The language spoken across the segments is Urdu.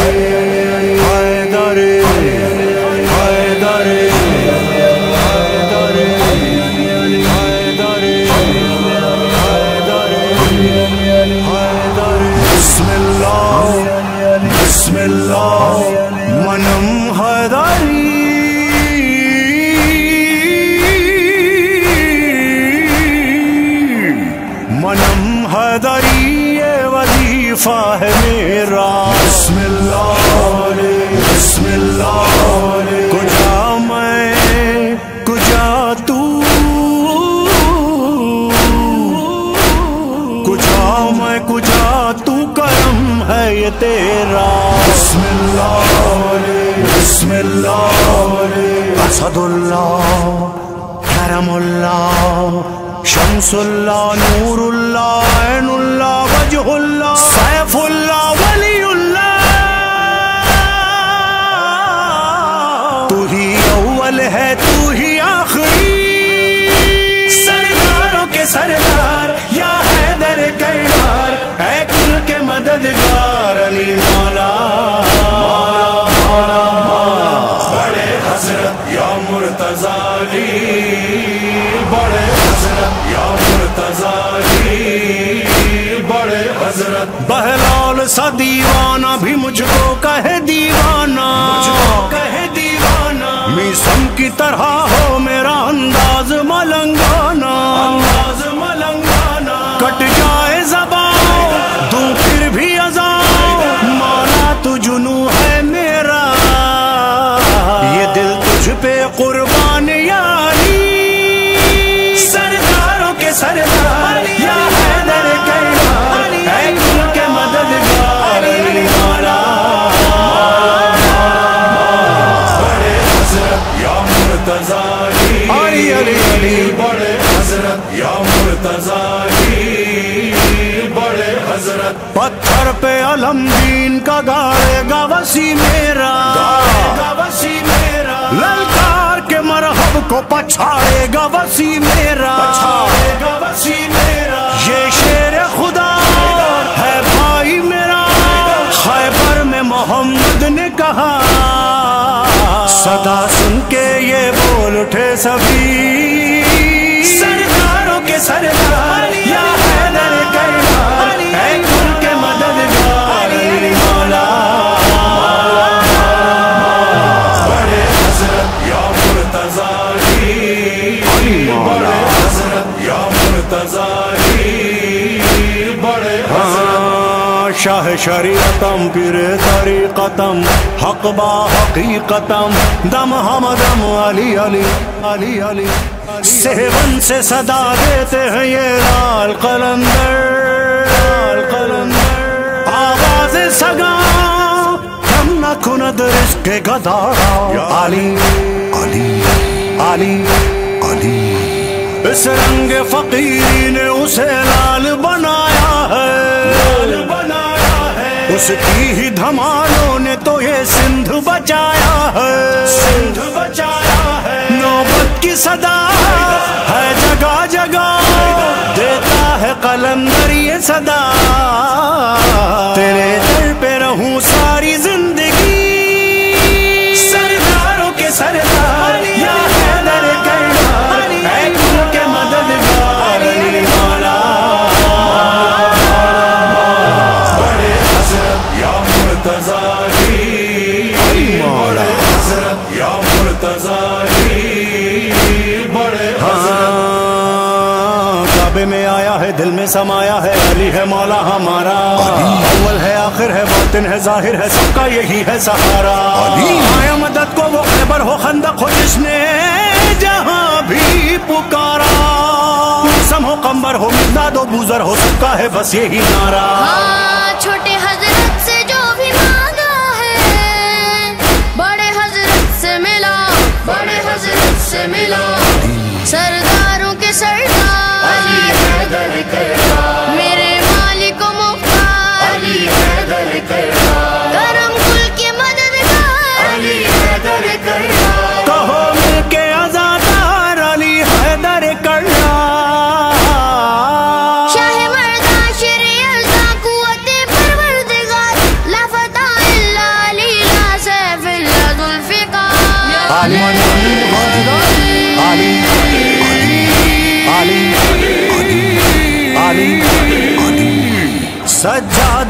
علي علي علي علي بسم الله منم حیدری منم حیدری یہ وظیفہ ہے میرا بسم اللہ کجا میں کجا تو کجا میں کجا تو کرم ہے یہ تیرا بسم الله بسم الله اسد الله كرم الله شمس الله نور الله عين الله وجه الله سيف الله ولي الله تو ہی اول ہے تو ہی آخری سرداروں کے سردار یا حیدر کردار اے کل کے مددگار علی مولا بڑے حضرت یا مرتضی بڑے حضرت بہلال سا دیوانہ بھی مجھ کو کہے دیوانہ میسم کی طرح ہو میرا انداز ملنگانہ کٹ جائے زبان دوں پھر بھی اذان مولا تو جنوں ہے میرا یہ دل تجھ پہ قربان یا بڑے حضرت یا مرتضی بڑے حضرت پتھر پہ علم دین کا گائے گا وصی میرا للکار کے مرحب کو پچھاڑے گا وصی میرا یہ شیر خدا ہے بھائی میرا خیبر میں محمد نے کہا صدا سن کے یہ بول اٹھے سبھی سرداروں کے سردار یا حیدر کردار اے کل کے مددگار علی مولا بڑے حضرت یا مرتضی بڑے حضرت یا مرتضی بڑے حضرت شاہ شریعتم پیر طریقتم حق با حقیقتم دم حمدم علی علی علی سہون سے صدا دیتے ہیں یہ لال قلندر آواز سگا کم نہ کند رزق گدارا علی علی علی علی اس رنگ فقیری نے اسے لال بنایا ہے اس کی ہی دھمالوں نے تو یہ سندھ بچایا ہے نوبت کی صدا ہے جگہ جگہ دیتا ہے قلندر یہ صدا تیرے در پہ رہوں ساری زندگی سرداروں کے سردار یا حیدر کردار اے کل کے مددگار علی مولا کعبے میں آیا ہے دل میں سمایا ہے علی ہے مولا ہمارا اول ہے آخر ہے باطن ہے ظاہر ہے سب کا یہی ہے سہارا آیا مدد کو وہ خیبر ہو خندق ہو جس نے جہاں بھی پکارا موسم ہو قمر ہو مداد و بوزر ہو سب کا ہے بس یہی نعرہ چھوٹے حضرت سے جو بھی مانگا ہے بڑے حضرت سے ملا سرداروں کے سردار علی حیدر کردار میرے مالک و مختار علی حیدر کردار کرم کل کے مددگار علی حیدر کردار کہو مل کے عزادار علی حیدر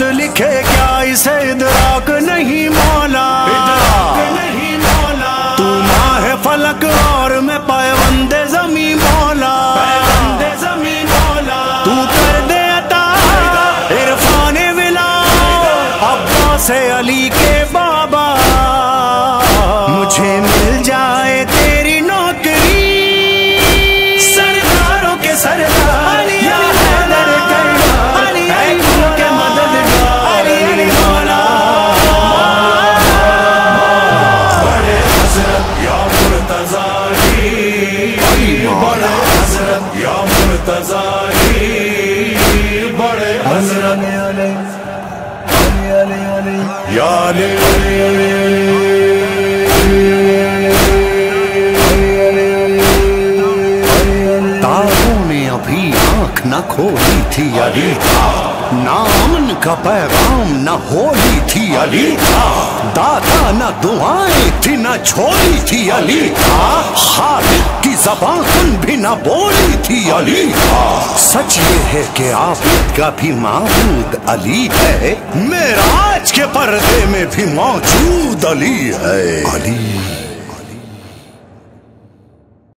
درد لکھے کیا اسے ادراک نہیں مولا، تو ماہ فلک اور میں پیوند زمیں مولا، تو کر دے عطا عرفان ولا عباس علی کے بابا، مجھے مل جائے تیری نوکری سرداروں کے سردار يا علي تاروں نے ابھی آنکھ نہ کھولی تھی علی تھا، نہ امن کا پیغام نہ ہولی تھی علی تھا، داتا نہ دعائیں تھی نہ چھوڑی تھی علی تھا، خالق کی زبان بھی نہ بولی تھی علی تھا، سچ یہ ہے کہ عابد کا بھی معبود علی ہے، معراج کے پردے میں بھی موجود علی ہے، علی